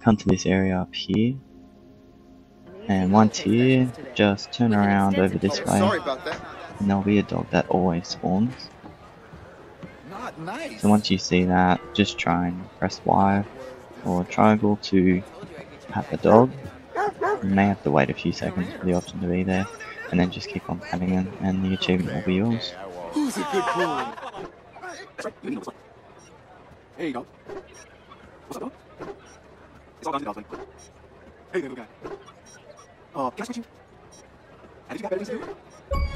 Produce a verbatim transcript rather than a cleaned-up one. come to this area up here. And once here, just turn around over this way, and there'll be a dog that always spawns. So once you see that, just try and press Y or triangle to pat the dog. You may have to wait a few seconds for the option to be there, and then just keep on patting them, and the achievement will be yours. Who's a good boy? Hey, you go. What's up, dog? It's all done, dog. Hey, little guy. Uh, can I switch you? Have you got better things to do?